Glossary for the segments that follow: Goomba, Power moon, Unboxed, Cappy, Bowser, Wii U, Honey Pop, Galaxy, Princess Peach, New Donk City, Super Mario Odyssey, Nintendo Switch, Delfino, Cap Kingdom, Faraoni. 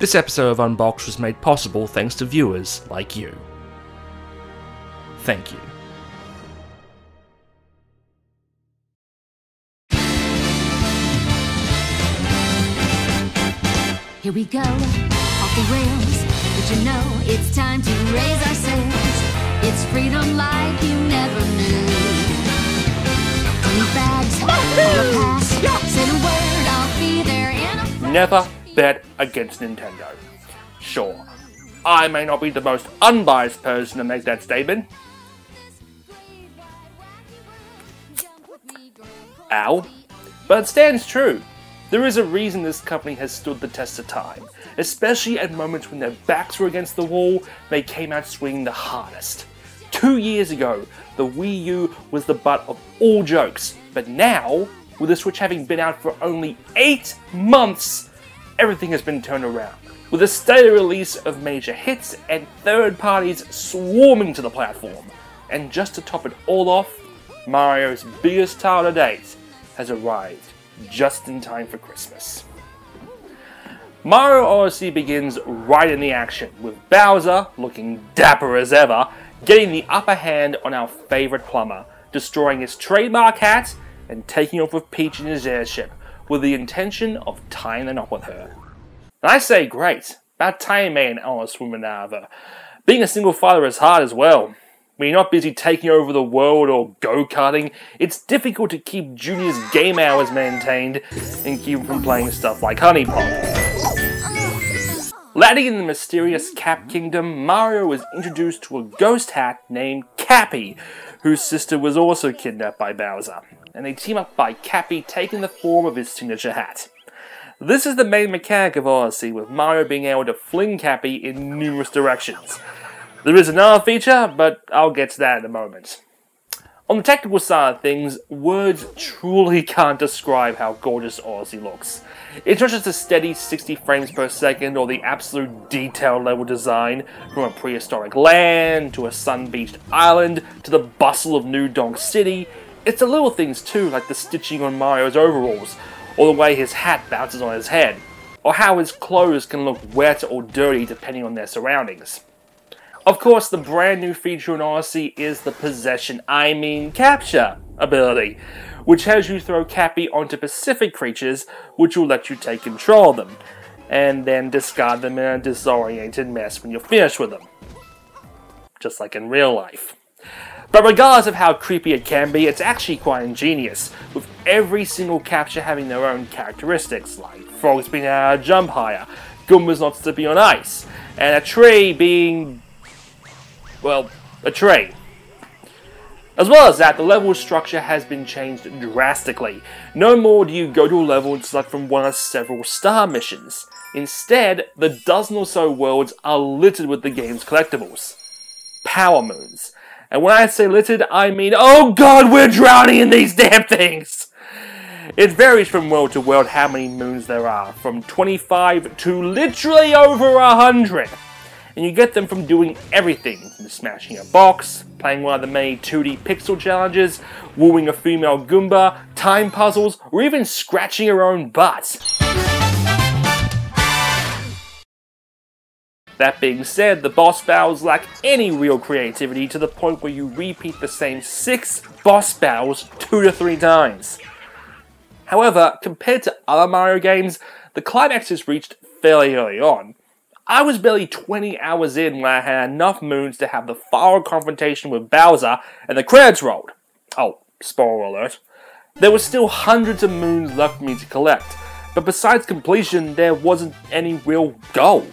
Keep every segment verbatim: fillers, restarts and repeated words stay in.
This episode of Unboxed was made possible thanks to viewers like you. Thank you. Here we go, off the rails, but you know it's time to raise our sails. It's freedom like you never knew. Three bags, or a pass, yeah. Send a word, I'll be there in a flash. Never bet against Nintendo. Sure, I may not be the most unbiased person to make that statement. Ow. But it stands true. There is a reason this company has stood the test of time, especially at moments when their backs were against the wall, they came out swinging the hardest. Two years ago, the Wii U was the butt of all jokes, but now, with the Switch having been out for only eight months, everything has been turned around, with a steady release of major hits and third parties swarming to the platform. And just to top it all off, Mario's biggest title to date has arrived just in time for Christmas. Mario Odyssey begins right in the action, with Bowser, looking dapper as ever, getting the upper hand on our favourite plumber, destroying his trademark hat and taking off with Peach in his airship, with the intention of tying it up with her. And I say great, about time me an honest woman out of her. Being a single father is hard as well. When you're not busy taking over the world or go-karting, it's difficult to keep Junior's game hours maintained and keep him from playing stuff like Honey Pop. Laddie in the mysterious Cap Kingdom, Mario was introduced to a ghost hat named Cappy, whose sister was also kidnapped by Bowser, and they team up by Cappy taking the form of his signature hat. This is the main mechanic of Odyssey, with Mario being able to fling Cappy in numerous directions. There is another feature, but I'll get to that in a moment. On the technical side of things, words truly can't describe how gorgeous Odyssey looks. It's not just a steady sixty frames per second or the absolute detail level design, from a prehistoric land, to a sun-beached island, to the bustle of New Donk City. It's the little things too, like the stitching on Mario's overalls, or the way his hat bounces on his head, or how his clothes can look wet or dirty depending on their surroundings. Of course, the brand new feature in Odyssey is the possession, I mean capture, ability, which has you throw Cappy onto specific creatures, which will let you take control of them, and then discard them in a disoriented mess when you're finished with them. Just like in real life. But regardless of how creepy it can be, it's actually quite ingenious, with every single capture having their own characteristics, like frogs being able to jump higher, Goombas not slipping on ice, and a tree being... well, a tree. As well as that, the level structure has been changed drastically. No more do you go to a level and select from one of several star missions. Instead, the dozen or so worlds are littered with the game's collectibles. Power moons. And when I say littered, I mean, oh god, we're drowning in these damn things! It varies from world to world how many moons there are, from twenty-five to literally over a hundred. And you get them from doing everything, from smashing a box, playing one of the many two D pixel challenges, wooing a female Goomba, time puzzles, or even scratching your own butt. That being said, the boss battles lack any real creativity to the point where you repeat the same six boss battles two to three times. However, compared to other Mario games, the climax is reached fairly early on. I was barely twenty hours in when I had enough moons to have the final confrontation with Bowser and the credits rolled. Oh, spoiler alert. There were still hundreds of moons left for me to collect, but besides completion, there wasn't any real goal.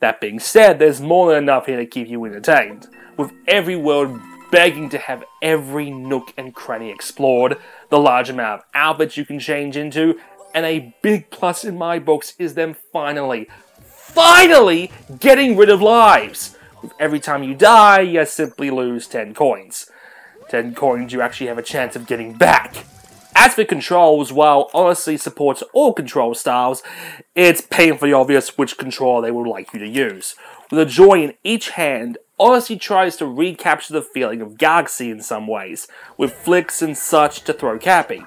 That being said, there's more than enough here to keep you entertained, with every world begging to have every nook and cranny explored, the large amount of outfits you can change into, and a big plus in my books is them finally FINALLY getting rid of lives! Every time you die, you simply lose ten coins. ten coins you actually have a chance of getting back. As for controls, while Odyssey supports all control styles, it's painfully obvious which controller they would like you to use. With a joy in each hand, Odyssey tries to recapture the feeling of Galaxy in some ways, with flicks and such to throw Cappy.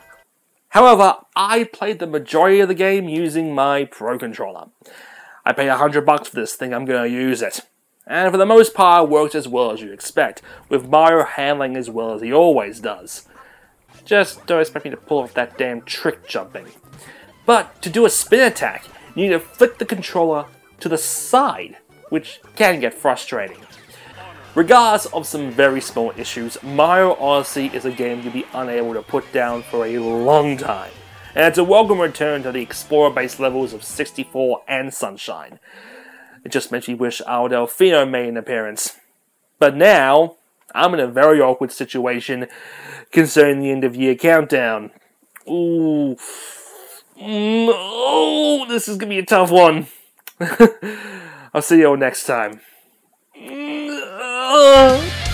However, I played the majority of the game using my Pro Controller. I paid a hundred bucks for this thing, I'm gonna use it. And for the most part, it worked as well as you'd expect, with Mario handling as well as he always does. Just don't expect me to pull off that damn trick jumping. But to do a spin attack, you need to flick the controller to the side, which can get frustrating. Regardless of some very small issues, Mario Odyssey is a game you'll be unable to put down for a long time, and it's a welcome return to the explorer-based levels of sixty-four and Sunshine. It just makes me wish our Delfino made an appearance. But now, I'm in a very awkward situation concerning the end-of-year countdown. Ooh, mm, oh, this is gonna be a tough one. I'll see you all next time. Mm, uh.